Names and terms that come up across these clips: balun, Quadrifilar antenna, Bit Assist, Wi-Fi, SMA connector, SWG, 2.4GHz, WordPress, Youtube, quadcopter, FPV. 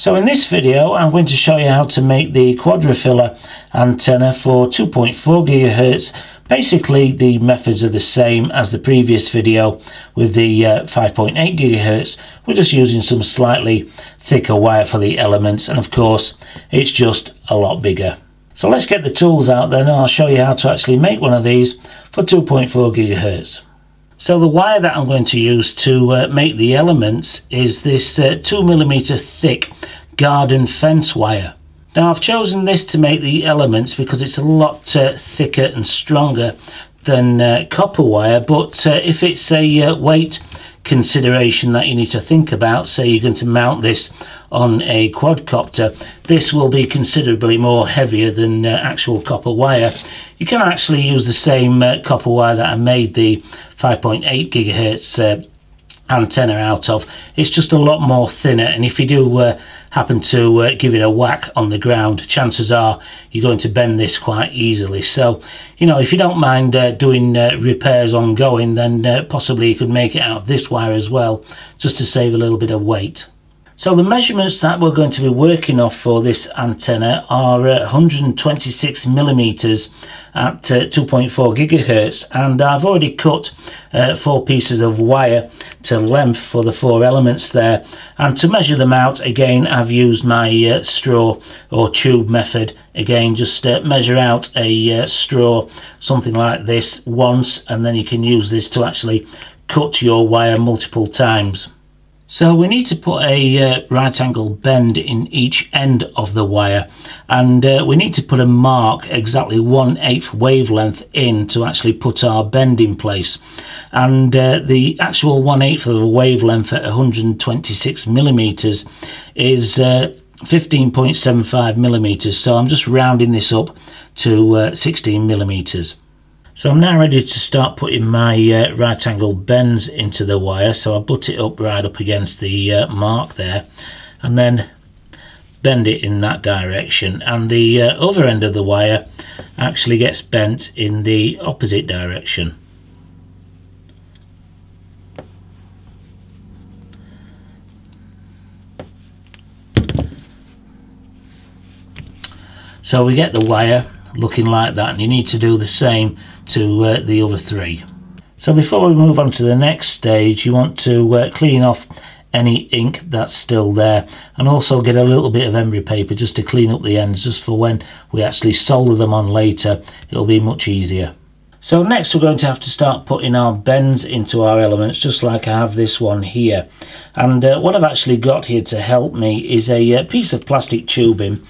So in this video I'm going to show you how to make the quadrifilar antenna for 2.4 GHz. Basically the methods are the same as the previous video with the 5.8 GHz. We're just using some slightly thicker wire for the elements, and of course it's just a lot bigger. So let's get the tools out then, and I'll show you how to actually make one of these for 2.4 GHz. So the wire that I'm going to use to make the elements is this 2mm thick garden fence wire. Now I've chosen this to make the elements because it's a lot thicker and stronger than copper wire, but if it's a weight consideration that you need to think about, say you're going to mount this on a quadcopter, this will be considerably more heavier than actual copper wire. You can actually use the same copper wire that I made the 5.8 gigahertz antenna out of. It's just a lot more thinner, and if you do happen to give it a whack on the ground, chances are you're going to bend this quite easily. So, you know, if you don't mind doing repairs ongoing, then possibly you could make it out of this wire as well, just to save a little bit of weight. So the measurements that we're going to be working off for this antenna are 126 millimeters at 2.4 GHz, and I've already cut 4 pieces of wire to length for the 4 elements there, and to measure them out again I've used my straw or tube method. Again, just measure out a straw, something like this, once, and then you can use this to actually cut your wire multiple times. So we need to put a right angle bend in each end of the wire, and we need to put a mark exactly 1/8 wavelength in to actually put our bend in place. And the actual 1/8 of a wavelength at 126 millimeters is 15.75 millimeters. So I'm just rounding this up to 16 millimeters. So I'm now ready to start putting my right angle bends into the wire, so I'll butt it up right up against the mark there and then bend it in that direction, and the other end of the wire actually gets bent in the opposite direction. So we get the wire looking like that, and you need to do the same to the other 3. So before we move on to the next stage, you want to clean off any ink that's still there, and also get a little bit of emery paper just to clean up the ends, just for when we actually solder them on later, it'll be much easier. So next we're going to have to start putting our bends into our elements, just like I have this one here. And what I've actually got here to help me is a piece of plastic tubing.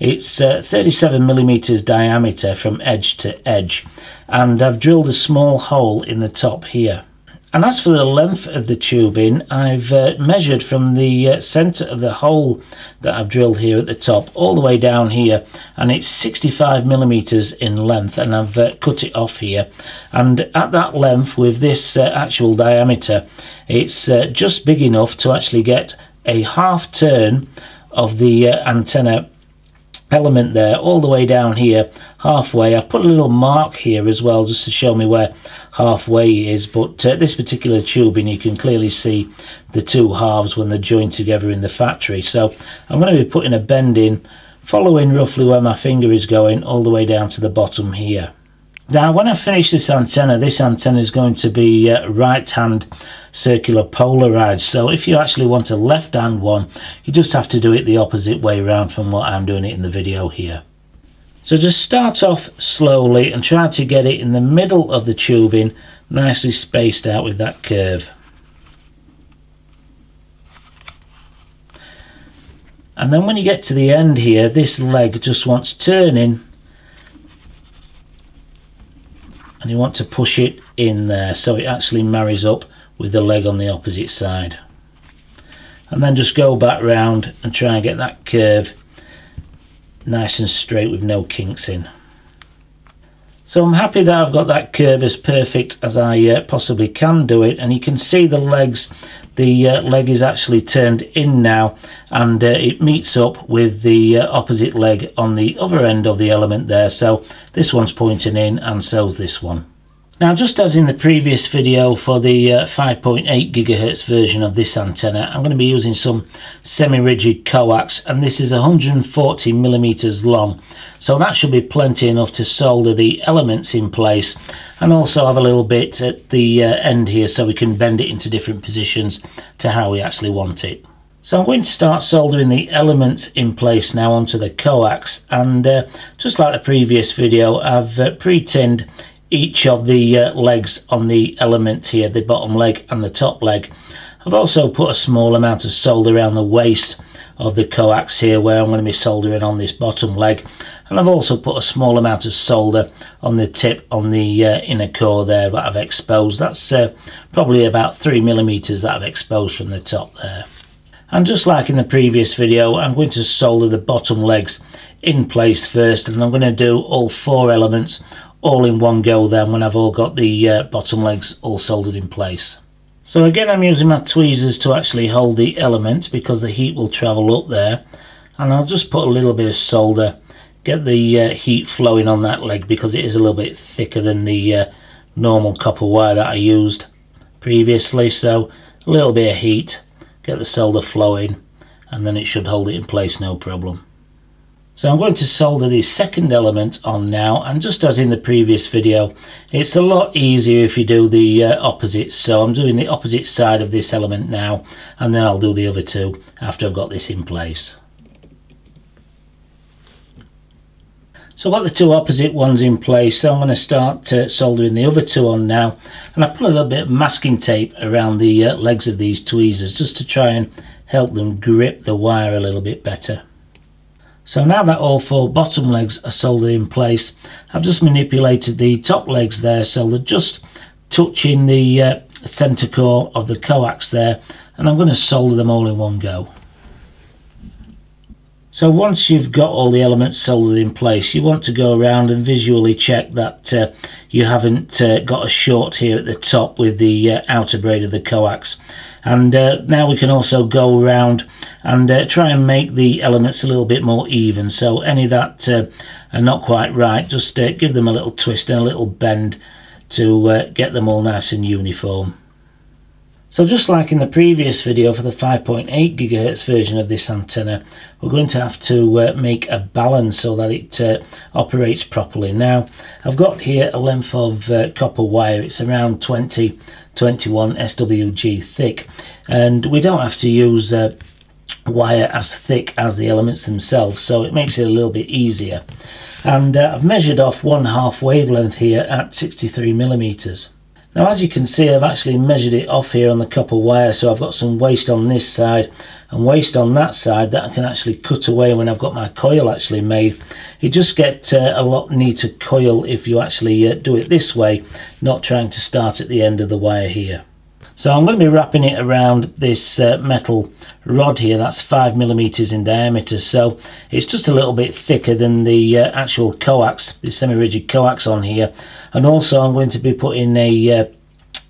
It's 37 millimeters diameter from edge to edge, and I've drilled a small hole in the top here. And as for the length of the tubing, I've measured from the centre of the hole that I've drilled here at the top all the way down here, and it's 65 millimeters in length, and I've cut it off here. And at that length, with this actual diameter, it's just big enough to actually get a half turn of the antenna element there all the way down here halfway. I've put a little mark here as well just to show me where halfway is, but this particular tubing, you can clearly see the 2 halves when they're joined together in the factory. So I'm going to be putting a bend in, following roughly where my finger is going all the way down to the bottom here. Now when I finish this antenna is going to be right hand circular polarized, so if you actually want a left hand one, you just have to do it the opposite way around from what I'm doing it in the video here. So just start off slowly and try to get it in the middle of the tubing, nicely spaced out with that curve. And then when you get to the end here, this leg just wants turning, and you want to push it in there so it actually marries up with the leg on the opposite side. And then just go back round and try and get that curve nice and straight with no kinks in. So I'm happy that I've got that curve as perfect as I possibly can do it, and you can see the legs, the leg is actually turned in now, and it meets up with the opposite leg on the other end of the element there, so this one's pointing in and so's this one. Now, just as in the previous video for the 5.8 gigahertz version of this antenna, I'm going to be using some semi-rigid coax, and this is 140 millimeters long, so that should be plenty enough to solder the elements in place, and also have a little bit at the end here so we can bend it into different positions to how we actually want it. So I'm going to start soldering the elements in place now onto the coax, and just like the previous video, I've pre-tinned each of the legs on the element here, the bottom leg and the top leg. I've also put a small amount of solder around the waist of the coax here where I'm going to be soldering on this bottom leg, and I've also put a small amount of solder on the tip on the inner core there that I've exposed. That's probably about 3 millimeters that I've exposed from the top there. And just like in the previous video, I'm going to solder the bottom legs in place first, and I'm going to do all 4 elements all in one go then when I've all got the bottom legs all soldered in place. So again, I'm using my tweezers to actually hold the element because the heat will travel up there, and I'll just put a little bit of solder, get the heat flowing on that leg because it is a little bit thicker than the normal copper wire that I used previously. So a little bit of heat, get the solder flowing, and then it should hold it in place no problem. So I'm going to solder the second element on now, and just as in the previous video, it's a lot easier if you do the opposite. So I'm doing the opposite side of this element now, and then I'll do the other two after I've got this in place. So I've got the two opposite ones in place, so I'm going to start soldering the other two on now, and I put a little bit of masking tape around the legs of these tweezers just to try and help them grip the wire a little bit better. So now that all 4 bottom legs are soldered in place, I've just manipulated the top legs there so they're just touching the center core of the coax there, and I'm going to solder them all in one go. So once you've got all the elements soldered in place, you want to go around and visually check that you haven't got a short here at the top with the outer braid of the coax. And now we can also go around and try and make the elements a little bit more even, so any that are not quite right, just give them a little twist and a little bend to get them all nice and uniform. So just like in the previous video for the 5.8 gigahertz version of this antenna, we're going to have to make a balance so that it operates properly. Now I've got here a length of copper wire. It's around 21 SWG thick, and we don't have to use wire as thick as the elements themselves, so it makes it a little bit easier. And I've measured off 1/2 wavelength here at 63 millimeters. Now, as you can see, I've actually measured it off here on the copper wire, so I've got some waste on this side and waste on that side that I can actually cut away when I've got my coil actually made. You just get a lot neater coil if you actually do it this way, not trying to start at the end of the wire here. So I'm going to be wrapping it around this metal rod here that's 5 millimeters in diameter, so it's just a little bit thicker than the actual coax, the semi-rigid coax on here. And also I'm going to be putting a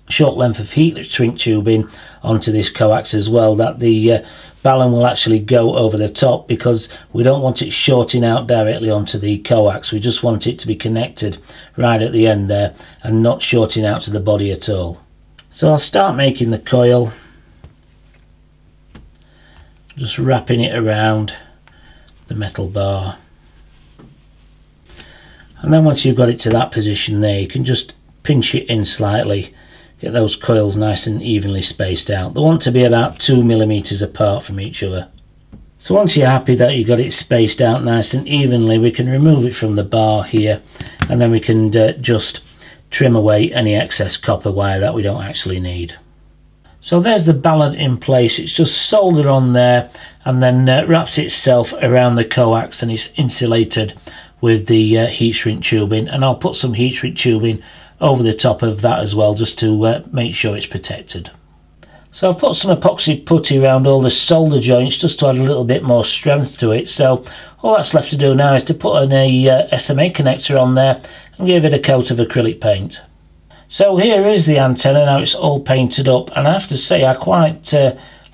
short length of heat shrink tube in onto this coax as well, that the balun will actually go over the top, because we don't want it shorting out directly onto the coax. We just want it to be connected right at the end there and not shorting out to the body at all. So I'll start making the coil, just wrapping it around the metal bar, and then once you've got it to that position there, you can just pinch it in slightly, get those coils nice and evenly spaced out. They want to be about 2 millimeters apart from each other. So once you're happy that you've got it spaced out nice and evenly, we can remove it from the bar here, and then we can just trim away any excess copper wire that we don't actually need. So there's the balun in place. It's just soldered on there, and then wraps itself around the coax, and it's insulated with the heat shrink tubing, and I'll put some heat shrink tubing over the top of that as well, just to make sure it's protected. So I've put some epoxy putty around all the solder joints just to add a little bit more strength to it. So all that's left to do now is to put in a SMA connector on there and give it a coat of acrylic paint. So here is the antenna now. It's all painted up, and I have to say I quite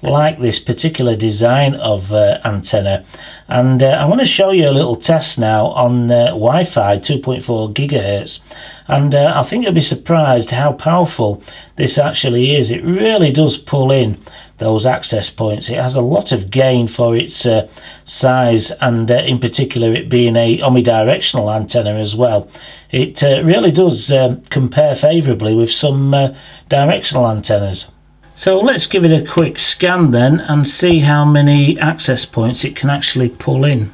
like this particular design of antenna, and I want to show you a little test now on Wi-Fi 2.4 gigahertz, and I think you'll be surprised how powerful this actually is. It really does pull in those access points. It has a lot of gain for its size, and in particular it being a omnidirectional antenna as well. It really does compare favourably with some directional antennas. So let's give it a quick scan then and see how many access points it can actually pull in.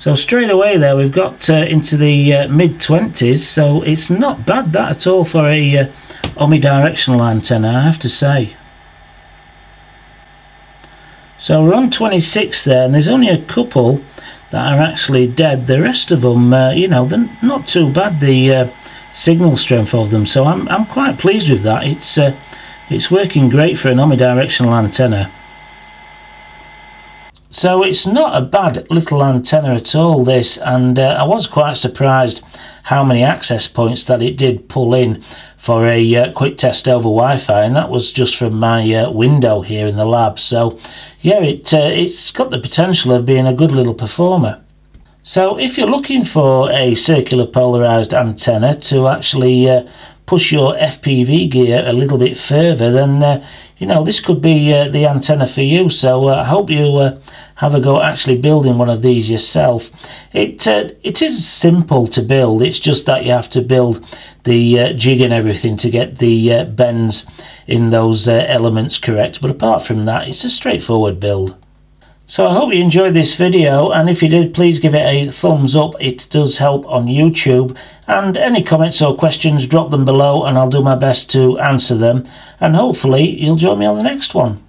So straight away there we've got into the mid-20s, so it's not bad that at all for a omnidirectional antenna, I have to say. So we're on 26 there, and there's only a couple that are actually dead. The rest of them, you know, they're not too bad, the signal strength of them, so I'm quite pleased with that. It's working great for an omnidirectional antenna. So it's not a bad little antenna at all, this, and I was quite surprised how many access points that it did pull in for a quick test over Wi-Fi, and that was just from my window here in the lab. So yeah, it's got the potential of being a good little performer. So if you're looking for a circular polarised antenna to actually push your FPV gear a little bit further, then you know, this could be the antenna for you. So I hope you have a go at actually building one of these yourself. It is simple to build, it's just that you have to build the jig and everything to get the bends in those elements correct, but apart from that it's a straightforward build. So I hope you enjoyed this video, and if you did, please give it a thumbs up. It does help on YouTube, and any comments or questions, drop them below and I'll do my best to answer them, and hopefully you'll join me on the next one.